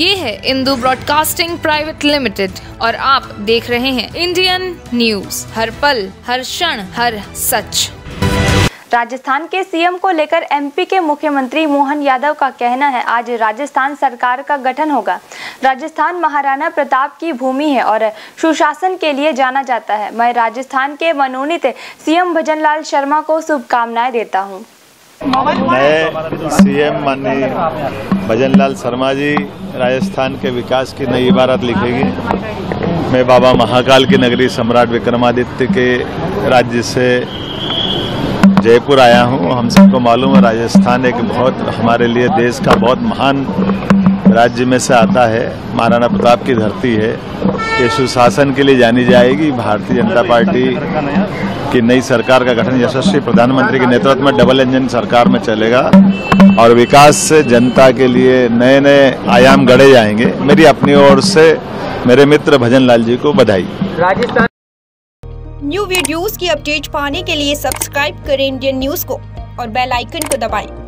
ये है Indu broadcasting private limited और आप देख रहे हैं इंडियन न्यूज, हर पल, हर क्षण, हर सच। राजस्थान के सीएम को लेकर एमपी के मुख्यमंत्री मोहन यादव का कहना है, आज राजस्थान सरकार का गठन होगा। राजस्थान महाराणा प्रताप की भूमि है और सुशासन के लिए जाना जाता है। मैं राजस्थान के मनोनीत सीएम भजनलाल शर्मा को शुभकामनाएं देता हूं। मैं सीएम माननीय भजनलाल शर्मा जी राजस्थान के विकास की नई इबारत लिखेगी। मैं बाबा महाकाल की नगरी सम्राट विक्रमादित्य के राज्य से जयपुर आया हूं। हम सबको मालूम है राजस्थान एक बहुत हमारे लिए देश का बहुत महान राज्य में से आता है। महाराणा प्रताप की धरती है। ये सुशासन के लिए जानी जाएगी। भारतीय जनता पार्टी की नई सरकार का गठन यशस्वी प्रधानमंत्री के नेतृत्व में डबल इंजन सरकार में चलेगा और विकास से जनता के लिए नए नए आयाम गढ़े जाएंगे। मेरी अपनी ओर से मेरे मित्र भजनलाल जी को बधाई। राजस्थान न्यू वीडियोस की अपडेट पाने के लिए सब्सक्राइब करें इंडियन न्यूज को और बेल आइकन को दबाएं।